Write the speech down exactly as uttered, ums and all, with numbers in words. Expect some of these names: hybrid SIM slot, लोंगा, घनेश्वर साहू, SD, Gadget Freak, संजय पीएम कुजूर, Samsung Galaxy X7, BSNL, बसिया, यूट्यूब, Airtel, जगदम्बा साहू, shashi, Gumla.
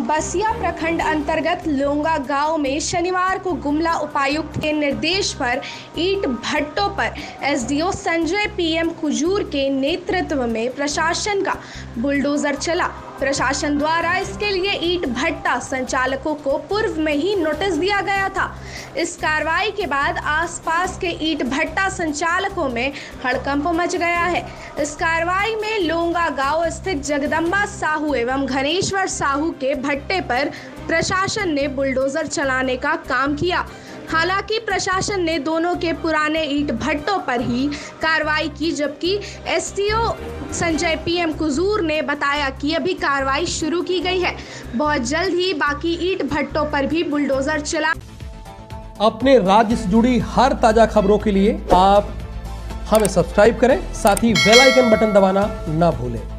बसिया प्रखंड अंतर्गत लोंगा गांव में शनिवार को गुमला उपायुक्त के निर्देश पर ईंट भट्टों पर एसडीओ संजय पीएम कुजूर के नेतृत्व में प्रशासन का बुलडोजर चला। प्रशासन द्वारा इसके लिए ईंट भट्टा संचालकों को पूर्व में ही नोटिस दिया गया था। इस कार्रवाई के बाद आसपास के ईंट भट्टा संचालकों में हड़कंप मच गया है। इस कार्रवाई में लोंगा गांव स्थित जगदम्बा साहू एवं घनेश्वर साहू के भट्टे पर प्रशासन ने बुलडोजर चलाने का काम किया। हालांकि प्रशासन ने दोनों के पुराने ईंट भट्टों पर ही कार्रवाई की, जबकि एसटीओ संजय पीएम कुजूर ने बताया कि अभी कार्रवाई शुरू की गई है। बहुत जल्द ही बाकी ईंट भट्टों पर भी बुलडोजर चला। अपने राज्य से जुड़ी हर ताजा खबरों के लिए आप हमें सब्सक्राइब करें, साथ ही बेल आइकन बटन दबाना ना भूलें।